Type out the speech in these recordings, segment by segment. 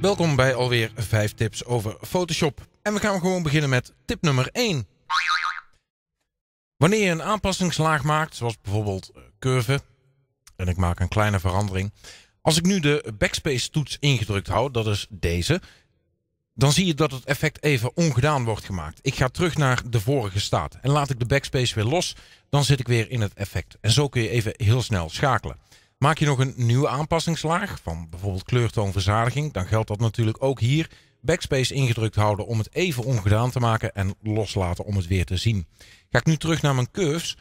Welkom bij alweer 5 tips over Photoshop. En we gaan gewoon beginnen met tip nummer 1. Wanneer je een aanpassingslaag maakt, zoals bijvoorbeeld curve, en ik maak een kleine verandering. Als ik nu de backspace toets ingedrukt hou, dat is deze, dan zie je dat het effect even ongedaan wordt gemaakt. Ik ga terug naar de vorige staat en laat ik de backspace weer los, dan zit ik weer in het effect. En zo kun je even heel snel schakelen. Maak je nog een nieuwe aanpassingslaag van bijvoorbeeld kleurtoonverzadiging, dan geldt dat natuurlijk ook hier. Backspace ingedrukt houden om het even ongedaan te maken en loslaten om het weer te zien. Ga ik nu terug naar mijn curves,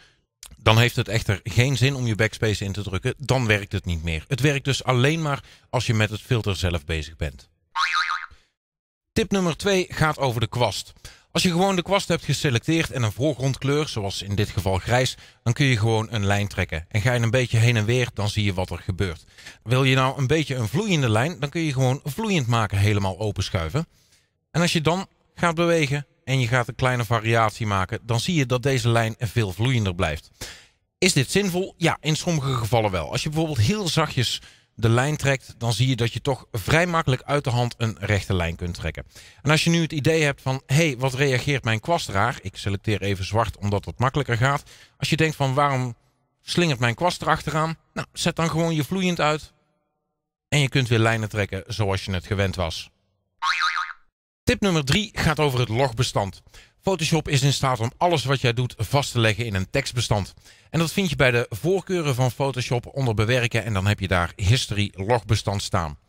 dan heeft het echter geen zin om je backspace in te drukken, dan werkt het niet meer. Het werkt dus alleen maar als je met het filter zelf bezig bent. Tip nummer 2 gaat over de kwast. Als je gewoon de kwast hebt geselecteerd en een voorgrondkleur, zoals in dit geval grijs, dan kun je gewoon een lijn trekken. En ga je een beetje heen en weer, dan zie je wat er gebeurt. Wil je nou een beetje een vloeiende lijn, dan kun je gewoon vloeiend maken, helemaal openschuiven. En als je dan gaat bewegen en je gaat een kleine variatie maken, dan zie je dat deze lijn veel vloeiender blijft. Is dit zinvol? Ja, in sommige gevallen wel. Als je bijvoorbeeld heel zachtjes de lijn trekt, dan zie je dat je toch vrij makkelijk uit de hand een rechte lijn kunt trekken. En als je nu het idee hebt van, hey, wat reageert mijn kwast raar? Ik selecteer even zwart omdat het makkelijker gaat. Als je denkt van, waarom slingert mijn kwast erachteraan? Nou, zet dan gewoon je vloeiend uit en je kunt weer lijnen trekken zoals je het gewend was. Tip nummer 3 gaat over het logbestand. Photoshop is in staat om alles wat jij doet vast te leggen in een tekstbestand. En dat vind je bij de voorkeuren van Photoshop onder bewerken en dan heb je daar history logbestand staan.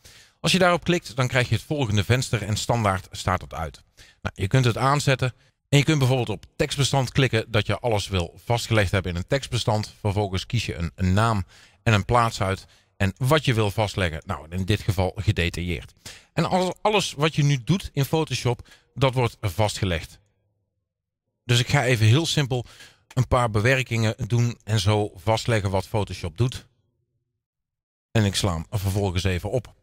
Als je daarop klikt, dan krijg je het volgende venster en standaard staat het uit. Nou, je kunt het aanzetten en je kunt bijvoorbeeld op tekstbestand klikken dat je alles wil vastgelegd hebben in een tekstbestand. Vervolgens kies je een naam en een plaats uit en wat je wil vastleggen. Nou, in dit geval gedetailleerd. En alles wat je nu doet in Photoshop, dat wordt vastgelegd. Dus ik ga even heel simpel een paar bewerkingen doen en zo vastleggen wat Photoshop doet. En ik sla hem vervolgens even op.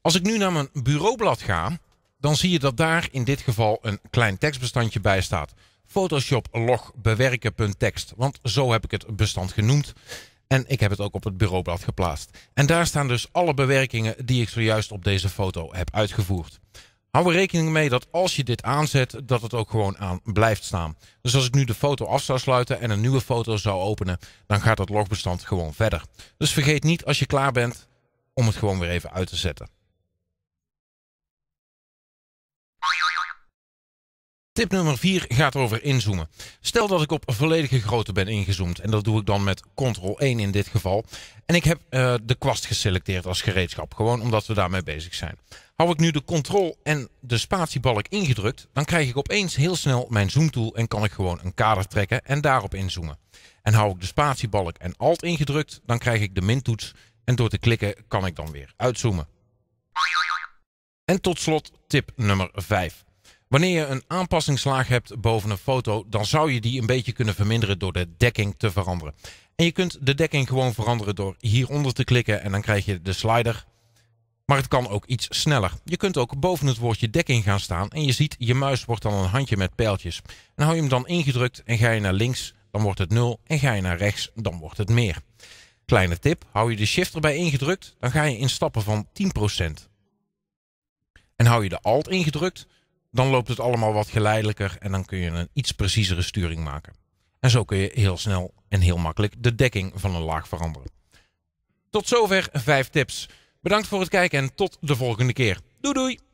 Als ik nu naar mijn bureaublad ga, dan zie je dat daar in dit geval een klein tekstbestandje bij staat. Photoshop log bewerken.txt, want zo heb ik het bestand genoemd. En ik heb het ook op het bureaublad geplaatst. En daar staan dus alle bewerkingen die ik zojuist op deze foto heb uitgevoerd. Hou er rekening mee dat als je dit aanzet, dat het ook gewoon aan blijft staan. Dus als ik nu de foto af zou sluiten en een nieuwe foto zou openen, dan gaat dat logbestand gewoon verder. Dus vergeet niet als je klaar bent om het gewoon weer even uit te zetten. Tip nummer 4 gaat over inzoomen. Stel dat ik op volledige grootte ben ingezoomd. En dat doe ik dan met Ctrl 1 in dit geval. En ik heb de kwast geselecteerd als gereedschap. Gewoon omdat we daarmee bezig zijn. Hou ik nu de Ctrl en de spatiebalk ingedrukt, dan krijg ik opeens heel snel mijn zoomtool en kan ik gewoon een kader trekken en daarop inzoomen. En hou ik de spatiebalk en Alt ingedrukt, dan krijg ik de mintoets en door te klikken kan ik dan weer uitzoomen. En tot slot tip nummer 5. Wanneer je een aanpassingslaag hebt boven een foto, dan zou je die een beetje kunnen verminderen door de dekking te veranderen. En je kunt de dekking gewoon veranderen door hieronder te klikken en dan krijg je de slider. Maar het kan ook iets sneller. Je kunt ook boven het woordje dekking gaan staan en je ziet, je muis wordt dan een handje met pijltjes. En hou je hem dan ingedrukt en ga je naar links, dan wordt het 0 en ga je naar rechts, dan wordt het meer. Kleine tip, hou je de shift erbij ingedrukt, dan ga je in stappen van 10%. En hou je de alt ingedrukt, dan loopt het allemaal wat geleidelijker en dan kun je een iets preciezere sturing maken. En zo kun je heel snel en heel makkelijk de dekking van een laag veranderen. Tot zover 5 tips. Bedankt voor het kijken en tot de volgende keer. Doei doei!